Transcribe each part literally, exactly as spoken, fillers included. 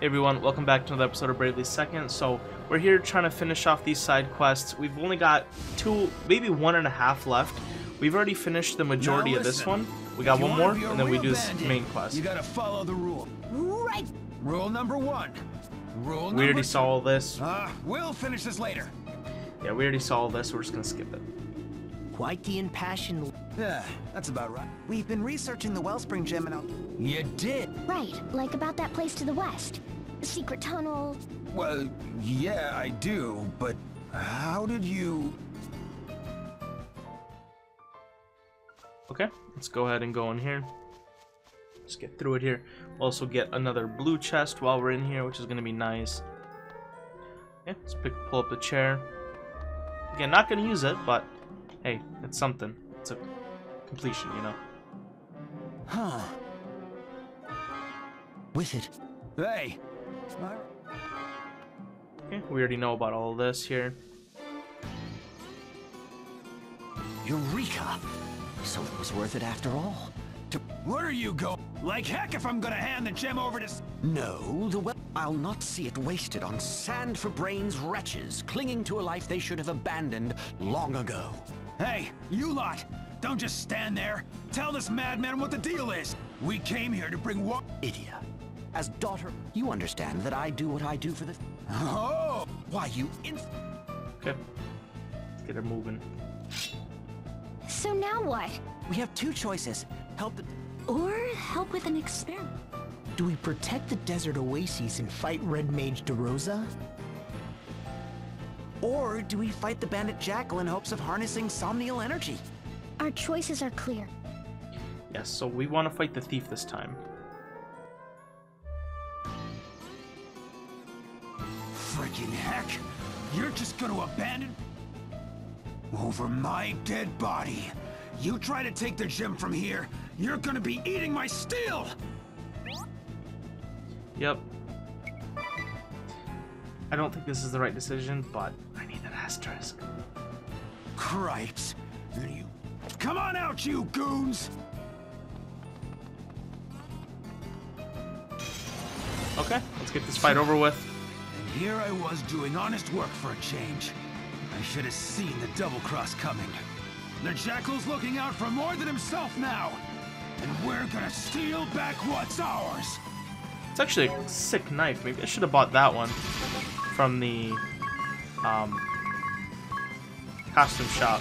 Hey everyone, welcome back to another episode of Bravely Second. So we're here trying to finish off these side quests. We've only got two, maybe one and a half left. We've already finished the majority of this one. We got one more, and then we do this main quest. You gotta follow the rule. Right. Rule number one. Rule number two. We already saw all this. Uh, we'll finish this later. Yeah, we already saw all this. We're just gonna skip it. Quite the impassioned. Yeah, that's about right. We've been researching the Wellspring Gemino. You did? Right, like about that place to the west. The secret tunnel. Well, yeah, I do, but how did you... Okay, let's go ahead and go in here. Let's get through it here. We'll also get another blue chest while we're in here, which is going to be nice. Yeah, let's pick, pull up the chair. Again, not going to use it, but hey, it's something. It's a completion, you know. Huh. With it. Hey. Okay, we already know about all this here. Eureka! So it was worth it after all. To where are you going? Like heck if I'm gonna hand the gem over to... No, the well... I'll not see it wasted on sand for brains wretches clinging to a life they should have abandoned long ago. Hey, you lot! Don't just stand there! Tell this madman what the deal is! We came here to bring war... Idia. As daughter, you understand that I do what I do for the... Oh! Why, you inf... Okay. Let's get her moving. So now what? We have two choices. Help the... Or help with an experiment. Do we protect the desert oases and fight Red Mage De Rosa? Or do we fight the bandit Jackal in hopes of harnessing somnial energy? Our choices are clear. Yes, so we want to fight the thief this time. Freaking heck! You're just gonna abandon... Over my dead body! You try to take the gem from here, you're gonna be eating my steel! Yep. I don't think this is the right decision, but I need an asterisk. Cripes! You... Come on out, you goons! Okay, let's get this fight over with. And here I was doing honest work for a change. I should have seen the double cross coming. The Jackal's looking out for more than himself now, and we're gonna steal back what's ours. It's actually a sick knife. Maybe I should have bought that one from the um, costume shop.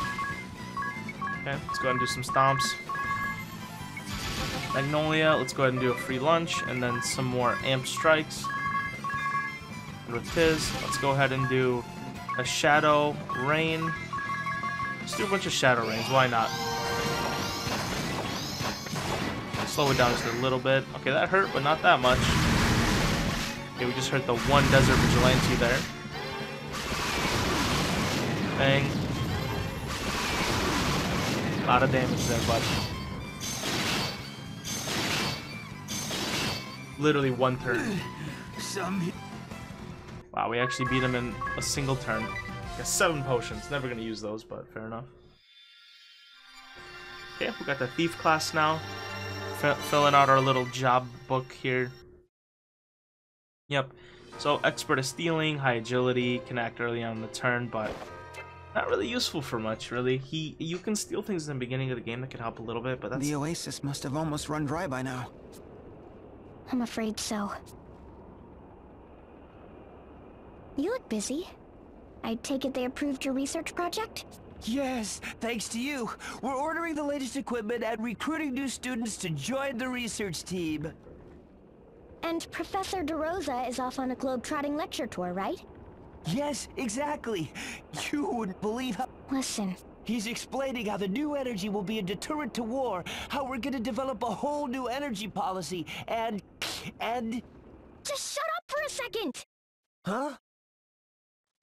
Okay, let's go ahead and do some stomps. Magnolia. Let's go ahead and do a free lunch, and then some more amp strikes. And with Tiz, let's go ahead and do a shadow rain. Let's do a bunch of shadow rains. Why not? Slow it down just a little bit. Okay, that hurt, but not that much. Okay, we just hurt the one desert vigilante there. Bang. A lot of damage there, buddy. Literally one turn. Some... Wow, we actually beat him in a single turn. Got seven potions. Never gonna use those, but fair enough. Okay, we got the thief class now. F filling out our little job book here. Yep. So expert at stealing, high agility, can act early on the turn, but not really useful for much, really. He, you can steal things in the beginning of the game that can help a little bit, but that's... The oasis must have almost run dry by now. I'm afraid so. You look busy. I take it they approved your research project? Yes, thanks to you. We're ordering the latest equipment and recruiting new students to join the research team. And Professor De Rosa is off on a globe-trotting lecture tour, right? Yes, exactly. You wouldn't believe how... Listen. He's explaining how the new energy will be a deterrent to war, how we're gonna develop a whole new energy policy, and... and... Just shut up for a second! Huh?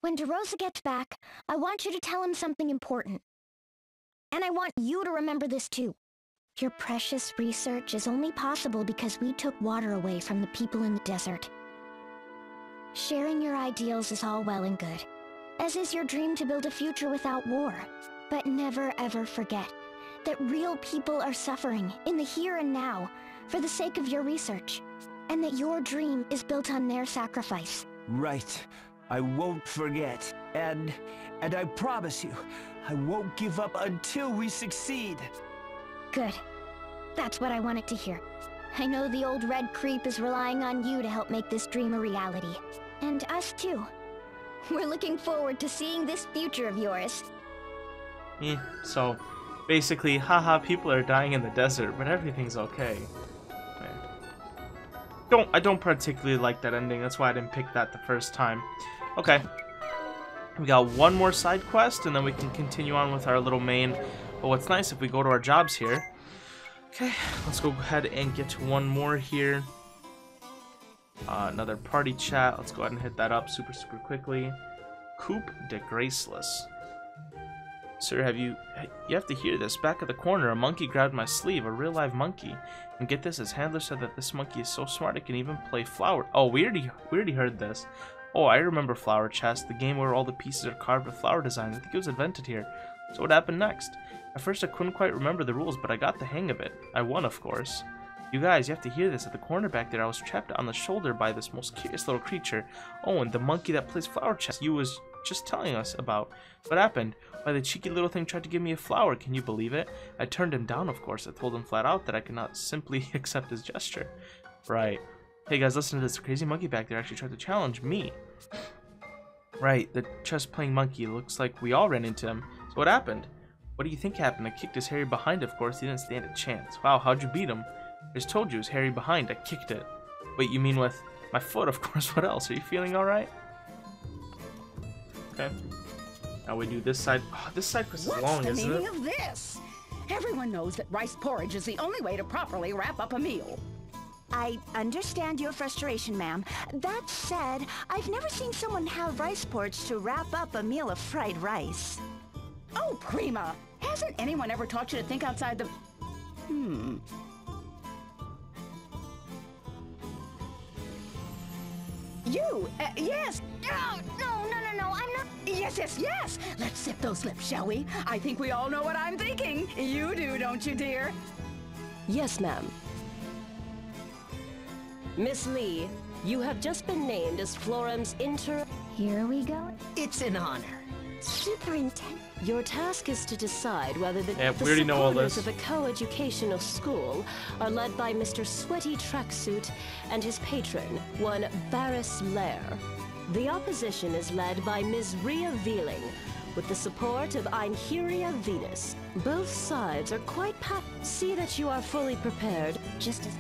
When De Rosa gets back, I want you to tell him something important. And I want you to remember this too. Your precious research is only possible because we took water away from the people in the desert. Sharing your ideals is all well and good, as is your dream to build a future without war. But never ever forget that real people are suffering in the here and now for the sake of your research. and that your dream is built on their sacrifice. Right. I won't forget. And... and I promise you, I won't give up until we succeed. Good. That's what I wanted to hear. I know the old red creep is relying on you to help make this dream a reality. And us too. We're looking forward to seeing this future of yours. Mm, so, basically, haha, people are dying in the desert, but everything's okay. Don't, I don't particularly like that ending. That's why I didn't pick that the first time. Okay. We got one more side quest, and then we can continue on with our little main. But what's nice, if we go to our jobs here... Okay, let's go ahead and get to one more here. Uh, another party chat. Let's go ahead and hit that up super, super quickly. Coup de Grâce. Sir, have you... You have to hear this. Back at the corner, a monkey grabbed my sleeve, a real live monkey. And get this, his handler said that this monkey is so smart it can even play flower... Oh, we already, we already heard this. Oh, I remember Flower Chest, the game where all the pieces are carved with flower designs. I think it was invented here. So what happened next? At first I couldn't quite remember the rules, but I got the hang of it. I won, of course. You guys, you have to hear this. At the corner back there, I was trapped on the shoulder by this most curious little creature. Oh, and the monkey that plays Flower Chess you was just telling us about. What happened? Why, the cheeky little thing tried to give me a flower, can you believe it? I turned him down, of course. I told him flat out that I could not simply accept his gesture. Right. Hey guys, listen to this. The crazy monkey back there actually tried to challenge me. Right, the chess-playing monkey. Looks like we all ran into him. So what happened? What do you think happened? I kicked his hairy behind, of course. He didn't stand a chance. Wow, how'd you beat him? I just told you it was hairy behind. I kicked it. Wait, you mean with my foot, of course. What else? Are you feeling alright? Okay. Now we do this side. Oh, this side quest is long, isn't it? What's the meaning of this? Everyone knows that rice porridge is the only way to properly wrap up a meal. I understand your frustration, ma'am. That said, I've never seen someone have rice porridge to wrap up a meal of fried rice. Oh, Prima! Hasn't anyone ever taught you to think outside the... Hmm... You! Uh, yes! No, no, no, no, no, I'm not... Yes, yes, yes! Let's sip those lips, shall we? I think we all know what I'm thinking. You do, don't you, dear? Yes, ma'am. Miss Lee, you have just been named as Florem's inter... Here we go. It's an honor. Superintendent. Your task is to decide whether the, yeah, the supporters of a co-educational school are led by Mister Sweaty Tracksuit and his patron, one Barris Lair. The opposition is led by Miz Rhea Veeling, with the support of Einheria Venus. Both sides are quite pa- See that you are fully prepared, just as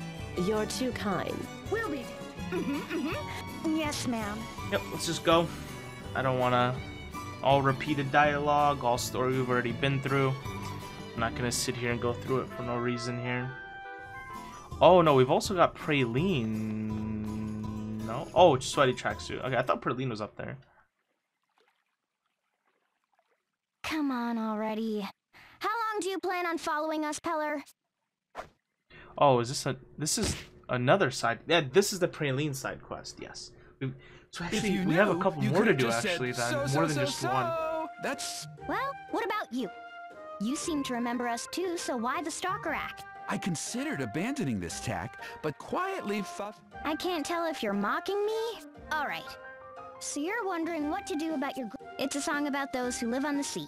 you're too kind. We'll be... Mm-hmm, mm-hmm. Yes, ma'am. Yep, let's just go. I don't want to... All repeated dialogue, all story we've already been through. I'm not gonna sit here and go through it for no reason here. Oh no, we've also got Praline. No, oh, Sweaty Tracksuit. Okay, I thought Praline was up there. Come on already. How long do you plan on following us, Peller? Oh, is this a? This is another side. Yeah, this is the Praline side quest. Yes. We've, So actually, you we knew, have a couple more to do, actually, then. So, so, more than so, just so. one. That's... Well, what about you? You seem to remember us, too, so why the stalker act? I considered abandoning this tack, but quietly fuff... I can't tell if you're mocking me? All right. So you're wondering what to do about your... It's a song about those who live on the sea.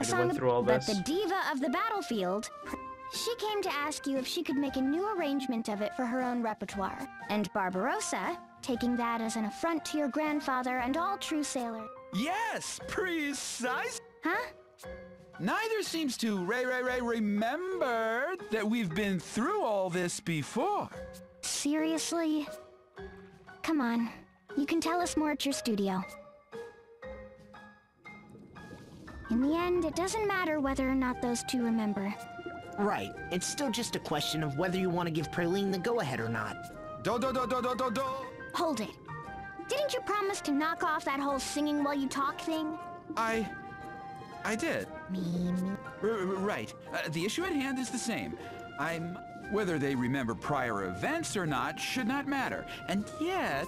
A song about the diva of the battlefield. She came to ask you if she could make a new arrangement of it for her own repertoire. And Barbarossa... Taking that as an affront to your grandfather and all true sailors. Yes, precise. Huh? Neither seems to re re re remember that we've been through all this before. Seriously? Come on, you can tell us more at your studio. In the end, it doesn't matter whether or not those two remember. Right. It's still just a question of whether you want to give Praline the go-ahead or not. Do do do do do do do. Hold it. Didn't you promise to knock off that whole singing while you talk thing? I... I did. Mean. Right. Uh, the issue at hand is the same. I'm... Whether they remember prior events or not should not matter. And yet...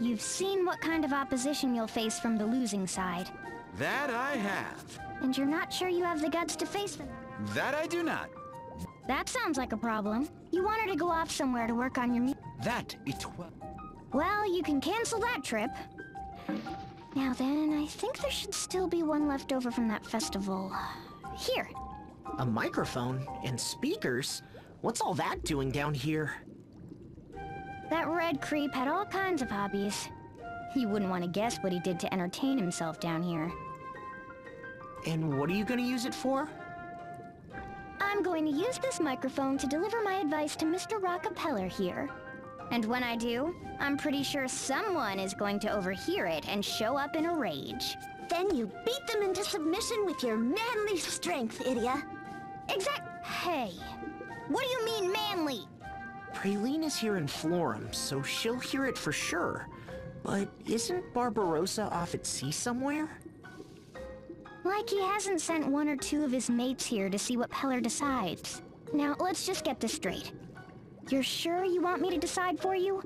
You've seen what kind of opposition you'll face from the losing side. That I have. And you're not sure you have the guts to face them. That I do not. That sounds like a problem. You want her to go off somewhere to work on your music. That it was. Well, you can cancel that trip. Now then, I think there should still be one left over from that festival. Here. A microphone and speakers? What's all that doing down here? That red creep had all kinds of hobbies. You wouldn't want to guess what he did to entertain himself down here. And what are you going to use it for? I'm going to use this microphone to deliver my advice to Mister Rockapella here. And when I do, I'm pretty sure someone is going to overhear it and show up in a rage. Then you beat them into submission with your manly strength, Idia. Exact- Hey, what do you mean manly? Praline is here in Florem, so she'll hear it for sure. But isn't Barbarossa off at sea somewhere? Like he hasn't sent one or two of his mates here to see what Peller decides. Now, let's just get this straight. You're sure you want me to decide for you?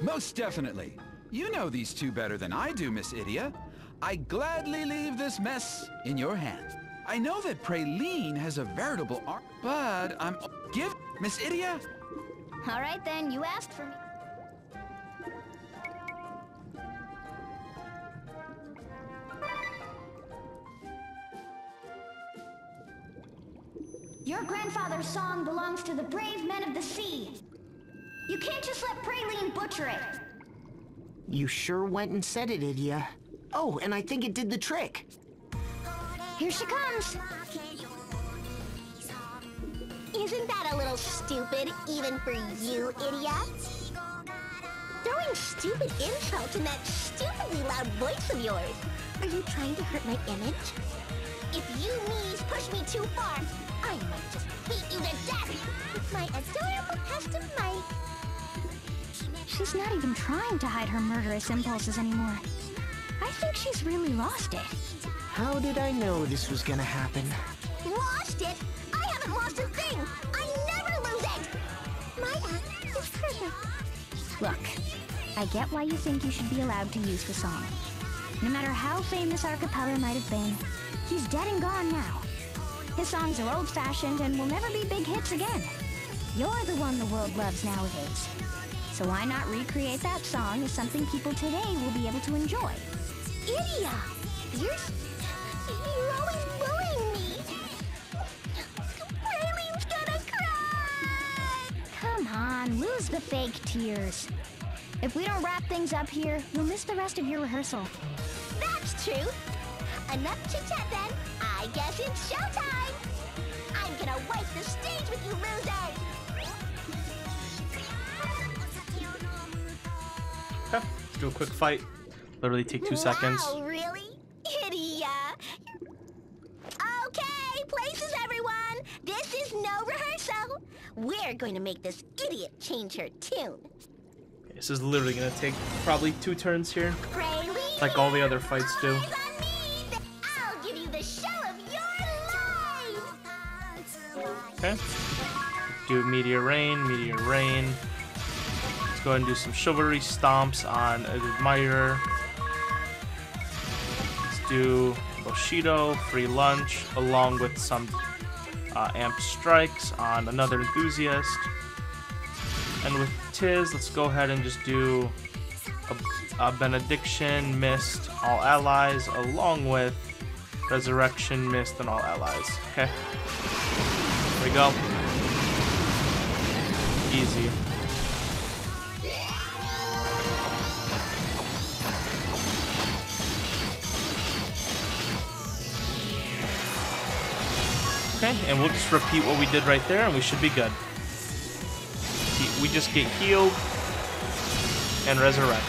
Most definitely. You know these two better than I do, Miss Idia. I gladly leave this mess in your hands. I know that Praline has a veritable art, but I'm... Give... Miss Idia? All right then, you asked for me. Your grandfather's song belongs to the brave men of the sea. You can't just let Praline butcher it. You sure went and said it, Idia. Oh, and I think it did the trick. Here she comes. Isn't that a little stupid, even for you, Idia? Throwing stupid insults in that stupidly loud voice of yours. Are you trying to hurt my image? If you knees push me too far, I might just beat you to death with my adorable custom mic. She's not even trying to hide her murderous impulses anymore. I think she's really lost it. How did I know this was gonna happen? Lost it? I haven't lost a thing! I never lose it! My act is perfect. Look, I get why you think you should be allowed to use the song. No matter how famous Rockapella might have been, he's dead and gone now. His songs are old-fashioned and will never be big hits again. You're the one the world loves nowadays. So why not recreate that song as something people today will be able to enjoy? Idia! You're... You're always bullying me! Praline's gonna cry! Come on, lose the fake tears. If we don't wrap things up here, you'll miss the rest of your rehearsal. That's true! Enough chit-chat then! I guess it's showtime! I'm gonna wipe the stage with you losers! Okay, let's do a quick fight. Literally take two wow, seconds. Oh, really? Idia! Okay, places everyone! This is no rehearsal! We're going to make this idiot change her tune. Okay, this is literally gonna take probably two turns here. Praline, like all the other fights do. Okay. Do Meteor Rain, Meteor Rain. Let's go ahead and do some Chivalry Stomps on an Admirer. Let's do Bushido, Free Lunch, along with some uh, Amp Strikes on another Enthusiast. And with Tiz, let's go ahead and just do a, a Benediction, Mist, all allies, along with Resurrection, Mist, and all allies. Okay. There we go. Easy. Okay, and we'll just repeat what we did right there, and we should be good. We just get healed and resurrected.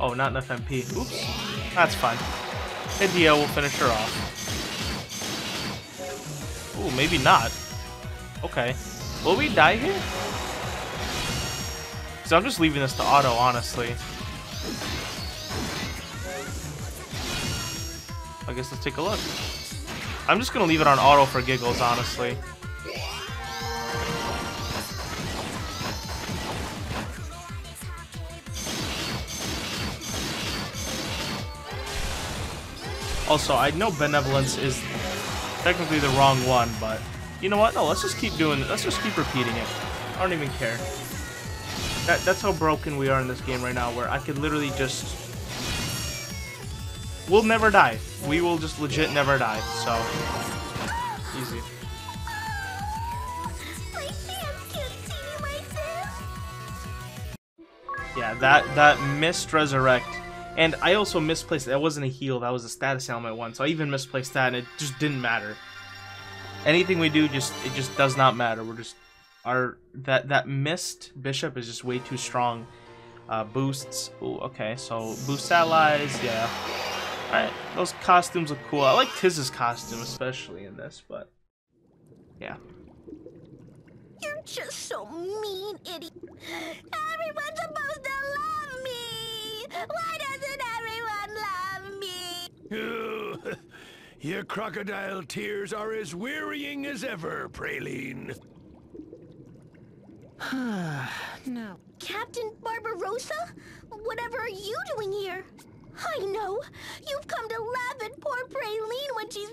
Oh, not enough M P. Oops. That's fine. Idia will finish her off. Ooh, maybe not. Okay. Will we die here? So I'm just leaving this to auto, honestly. I guess let's take a look. I'm just going to leave it on auto for giggles, honestly. Also, I know benevolence is technically the wrong one, but you know what? No, let's just keep doing it. Let's just keep repeating it. I don't even care. That, that's how broken we are in this game right now, where I could literally just... We'll never die. We will just legit never die, so... Easy. Yeah, that, that missed Resurrect. And I also misplaced... That wasn't a heal, that was a status ailment one, so I even misplaced that, and it just didn't matter. Anything we do, just it just does not matter. We're just... Our, that that missed bishop is just way too strong. Uh, boosts. Ooh, okay, so boost allies. Yeah. All right, those costumes look cool. I like Tiz's costume especially in this, but yeah. You're just so mean, idiot. Everyone's supposed to love me. Why doesn't everyone love me? Your crocodile tears are as wearying as ever, Praline. No. Captain Barbarossa? Whatever are you doing here? I know. You've come to laugh at poor Praline when she's